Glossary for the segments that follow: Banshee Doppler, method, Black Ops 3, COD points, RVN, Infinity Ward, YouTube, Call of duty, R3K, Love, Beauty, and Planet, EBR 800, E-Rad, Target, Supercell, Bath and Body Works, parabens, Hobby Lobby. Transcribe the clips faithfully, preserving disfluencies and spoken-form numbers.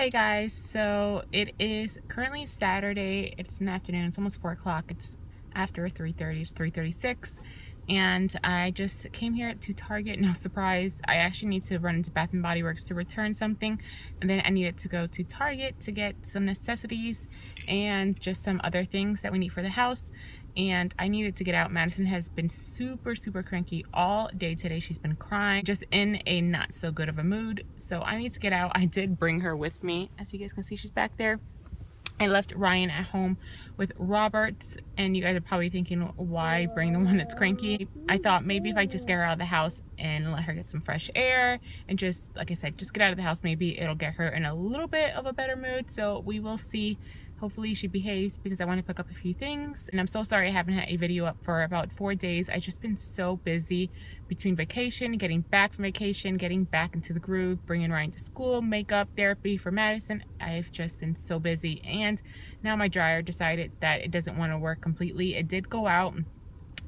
Hey guys, so it is currently Saturday. It's an afternoon. It's almost four o'clock. It's after three thirty. It's three thirty-six. And I just came here to Target. No surprise. I actually need to run into Bath and Body Works to return something. And then I needed to go to Target to get some necessities and just some other things that we need for the house. And I needed to get out. Madison has been super, super cranky all day today. She's been crying, just in a not so good of a mood. So I need to get out. I did bring her with me. As you guys can see, she's back there. I left Ryan at home with Roberts, and you guys are probably thinking, why bring the one that's cranky? I thought maybe if I just get her out of the house and let her get some fresh air and just, like I said, just get out of the house, maybe it'll get her in a little bit of a better mood. So we will see. Hopefully she behaves, because I want to pick up a few things. And I'm so sorry I haven't had a video up for about four days. I've just been so busy between vacation, getting back from vacation, getting back into the groove, bringing Ryan to school, makeup, therapy for Madison. I've just been so busy. And now my dryer decided that it doesn't want to work completely. It did go out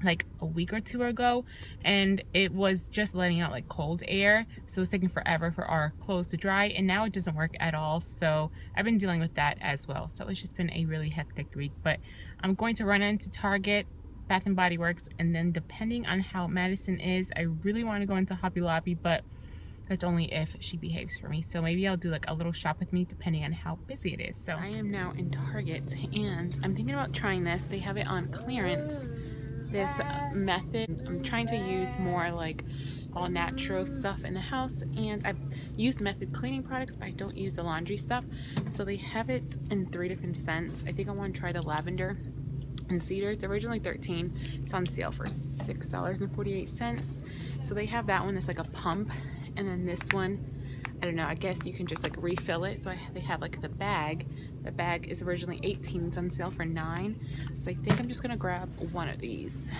like a week or two ago, and it was just letting out like cold air, so it's taking forever for our clothes to dry, and now it doesn't work at all. So I've been dealing with that as well. So it's just been a really hectic week, but I'm going to run into Target, Bath and Body Works, and then depending on how Madison is, I really want to go into Hobby Lobby, but that's only if she behaves for me. So maybe I'll do like a little shop with me depending on how busy it is. So I am now in Target, and I'm thinking about trying this. They have it on clearance, this method. I'm trying to use more like all natural stuff in the house, and I've used method cleaning products, but I don't use the laundry stuff. So they have it in three different scents. I think I want to try the lavender and cedar. It's originally thirteen dollars. It's on sale for six dollars and forty-eight cents. So they have that one that's like a pump, and then this one, I don't know, I guess you can just like refill it. So I, they have like the bag. The bag is originally eighteen dollars. It's on sale for nine dollars. So I think I'm just gonna grab one of these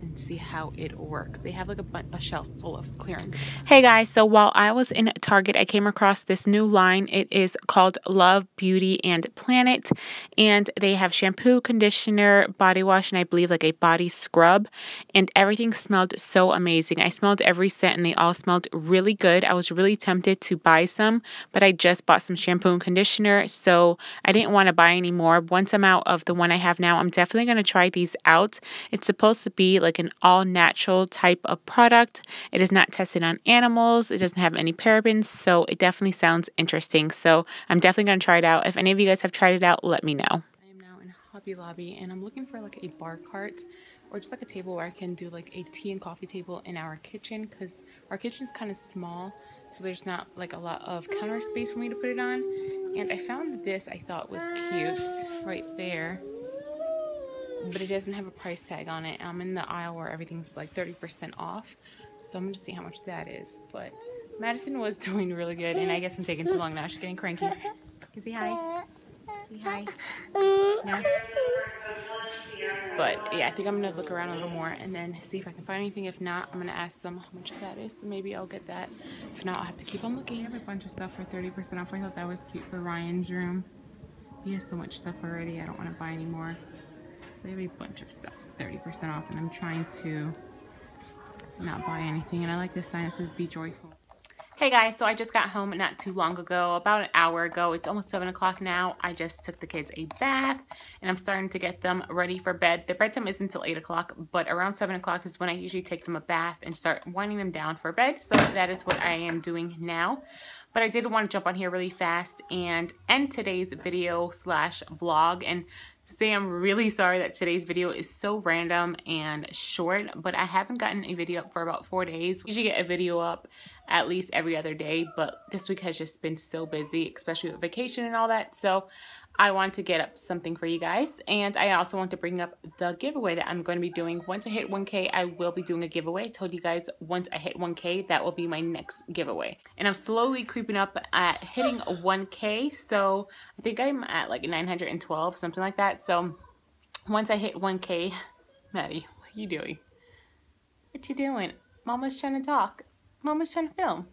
and see how it works. They have like a, a shelf full of clearance. Hey guys, so while I was in Target, I came across this new line. It is called Love, Beauty, and Planet. And they have shampoo, conditioner, body wash, and I believe like a body scrub. And everything smelled so amazing. I smelled every scent, and they all smelled really good. I was really tempted to buy some, but I just bought some shampoo and conditioner, so I didn't want to buy any more. Once I'm out of the one I have now, I'm definitely going to try these out. It's supposed to be like like an all-natural type of product. It is not tested on animals. It doesn't have any parabens, so it definitely sounds interesting. So I'm definitely going to try it out. If any of you guys have tried it out, let me know. I am now in Hobby Lobby, and I'm looking for like a bar cart or just like a table where I can do like a tea and coffee table in our kitchen, because our kitchen's kind of small, so there's not like a lot of counter space for me to put it on. And I found this I thought was cute right there, but it doesn't have a price tag on it. I'm in the aisle where everything's like thirty percent off, so I'm gonna see how much that is. But Madison was doing really good, and I guess I'm taking too long now. She's getting cranky. Can say hi. Say hi. No? But yeah, I think I'm gonna look around a little more and then see if I can find anything. If not, I'm gonna ask them how much that is. So maybe I'll get that. If not, I'll have to keep on looking. I have a bunch of stuff for thirty percent off. I thought that was cute for Ryan's room. He has so much stuff already. I don't want to buy any more. They have a bunch of stuff thirty percent off, and I'm trying to not buy anything. And I like this sign that says be joyful. Hey guys, so I just got home not too long ago, about an hour ago. It's almost seven o'clock now. I just took the kids a bath, and I'm starting to get them ready for bed. Their bedtime isn't until eight o'clock, but around seven o'clock is when I usually take them a bath and start winding them down for bed. So that is what I am doing now. But I did want to jump on here really fast and end today's video slash vlog and say I'm really sorry that today's video is so random and short, but I haven't gotten a video up for about four days. We usually get a video up at least every other day, but this week has just been so busy, especially with vacation and all that. So I want to get up something for you guys, and I also want to bring up the giveaway that I'm going to be doing. Once I hit one K, I will be doing a giveaway. I told you guys once I hit one K, that will be my next giveaway. And I'm slowly creeping up at hitting one K, so I think I'm at like nine hundred twelve, something like that. So once I hit one K, Maddie, what are you doing? What you doing? Mama's trying to talk. Mama's trying to film.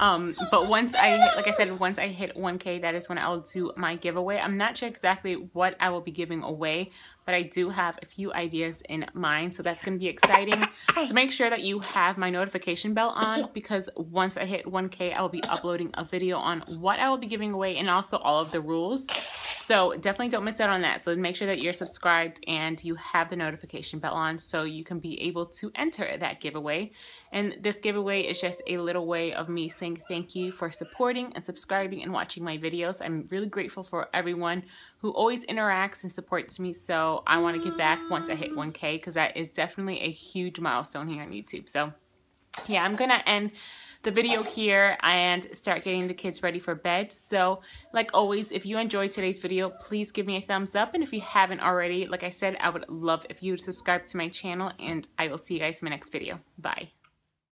Um, but once I, like I said, once I hit one K, that is when I'll do my giveaway. I'm not sure exactly what I will be giving away, but I do have a few ideas in mind, so that's going to be exciting. So make sure that you have my notification bell on, because once I hit one K, I will be uploading a video on what I will be giving away and also all of the rules. So definitely don't miss out on that. So make sure that you're subscribed and you have the notification bell on so you can be able to enter that giveaway. And this giveaway is just a little way of me saying thank you for supporting and subscribing and watching my videos. I'm really grateful for everyone who always interacts and supports me. So I want to give back once I hit one K, because that is definitely a huge milestone here on YouTube. So yeah, I'm going to end the video here and start getting the kids ready for bed. So like always, if you enjoyed today's video, please give me a thumbs up, and if you haven't already, like I said, I would love if you would subscribe to my channel, and I will see you guys in my next video. Bye.